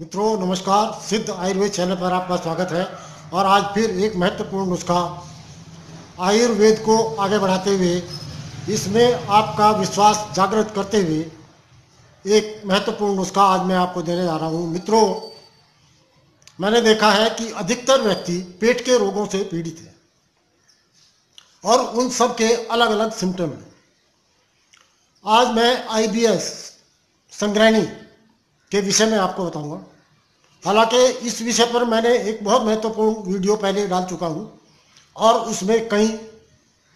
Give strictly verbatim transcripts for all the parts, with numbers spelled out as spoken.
मित्रों नमस्कार, सिद्ध आयुर्वेद चैनल पर आपका स्वागत है। और आज फिर एक महत्वपूर्ण नुस्खा आयुर्वेद को आगे बढ़ाते हुए, इसमें आपका विश्वास जागृत करते हुए एक महत्वपूर्ण नुस्खा आज मैं आपको देने जा रहा हूं। मित्रों, मैंने देखा है कि अधिकतर व्यक्ति पेट के रोगों से पीड़ित हैं और उन सब के अलग अलग सिम्टम हैं। आज मैं आई बी एस संग्रहणी के विषय में आपको बताऊंगा। हालांकि इस विषय पर मैंने एक बहुत महत्वपूर्ण वीडियो पहले डाल चुका हूं और उसमें कई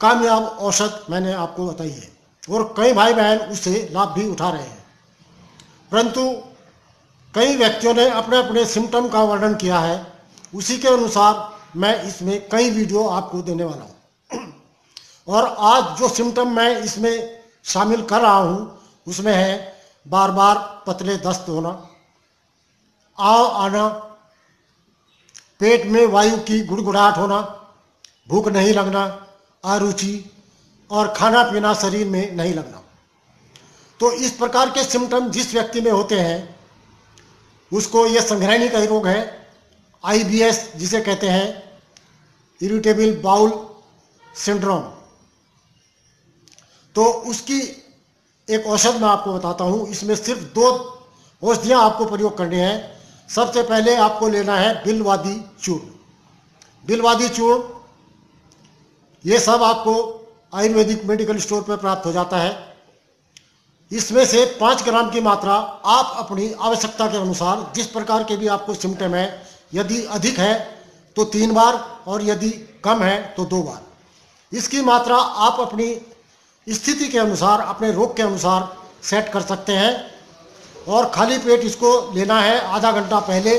कामयाब औषध मैंने आपको बताई है और कई भाई बहन उससे लाभ भी उठा रहे हैं। परंतु कई व्यक्तियों ने अपने अपने सिम्टम का वर्णन किया है, उसी के अनुसार मैं इसमें कई वीडियो आपको देने वाला हूँ। और आज जो सिम्टम मैं इसमें शामिल कर रहा हूँ उसमें है बार बार पतले दस्त होना, आव आना, पेट में वायु की गुड़गुड़ाहट होना, भूख नहीं लगना, अरुचि और खाना पीना शरीर में नहीं लगना। तो इस प्रकार के सिम्टम जिस व्यक्ति में होते हैं उसको यह संग्रहणी का ही रोग है। आई बी एस जिसे कहते हैं इरिटेबल बाउल सिंड्रोम, तो उसकी एक औषध मैं आपको बताता हूँ। इसमें सिर्फ दो औषधियाँ आपको प्रयोग करने हैं। सबसे पहले आपको लेना है बिलवादी चूर्ण। बिलवादी चूर्ण ये सब आपको आयुर्वेदिक मेडिकल स्टोर पर प्राप्त हो जाता है। इसमें से पाँच ग्राम की मात्रा आप अपनी आवश्यकता के अनुसार, जिस प्रकार के भी आपको सिम्टम है, यदि अधिक है तो तीन बार और यदि कम है तो दो बार, इसकी मात्रा आप अपनी स्थिति के अनुसार, अपने रोग के अनुसार सेट कर सकते हैं। और खाली पेट इसको लेना है, आधा घंटा पहले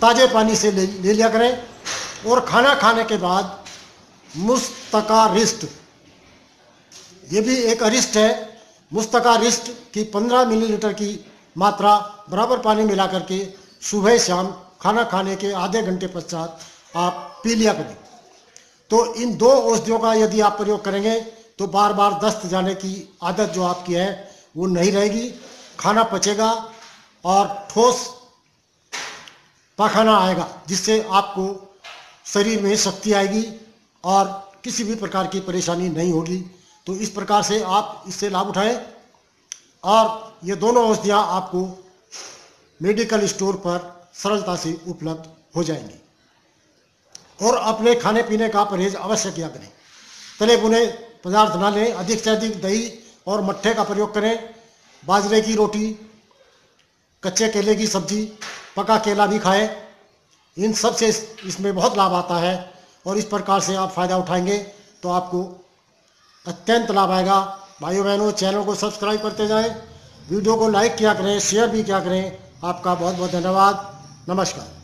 ताज़े पानी से ले, ले लिया करें। और खाना खाने के बाद मुस्तकारिष्ट, ये भी एक अरिष्ट है, मुस्तकारिष्ट की पंद्रह मिलीलीटर की मात्रा बराबर पानी मिला करके सुबह शाम खाना खाने के आधे घंटे पश्चात आप पी लिया करें। तो इन दो औषधियों का यदि आप प्रयोग करेंगे तो बार बार दस्त जाने की आदत जो आपकी है वो नहीं रहेगी, खाना पचेगा और ठोस पाखाना आएगा, जिससे आपको शरीर में शक्ति आएगी और किसी भी प्रकार की परेशानी नहीं होगी। तो इस प्रकार से आप इससे लाभ उठाएं। और ये दोनों औषधियाँ आपको मेडिकल स्टोर पर सरलता से उपलब्ध हो जाएंगी। और अपने खाने पीने का परहेज अवश्य किया करें। तले भुने पदार्थ ना लें, अधिक से अधिक दही और मट्ठे का प्रयोग करें। बाजरे की रोटी, कच्चे केले की सब्जी, पका केला भी खाएं। इन सब से इसमें बहुत लाभ आता है और इस प्रकार से आप फ़ायदा उठाएंगे तो आपको अत्यंत लाभ आएगा। भाइयों बहनों, चैनल को सब्सक्राइब करते जाएं, वीडियो को लाइक किया करें, शेयर भी किया करें। आपका बहुत बहुत धन्यवाद। नमस्कार।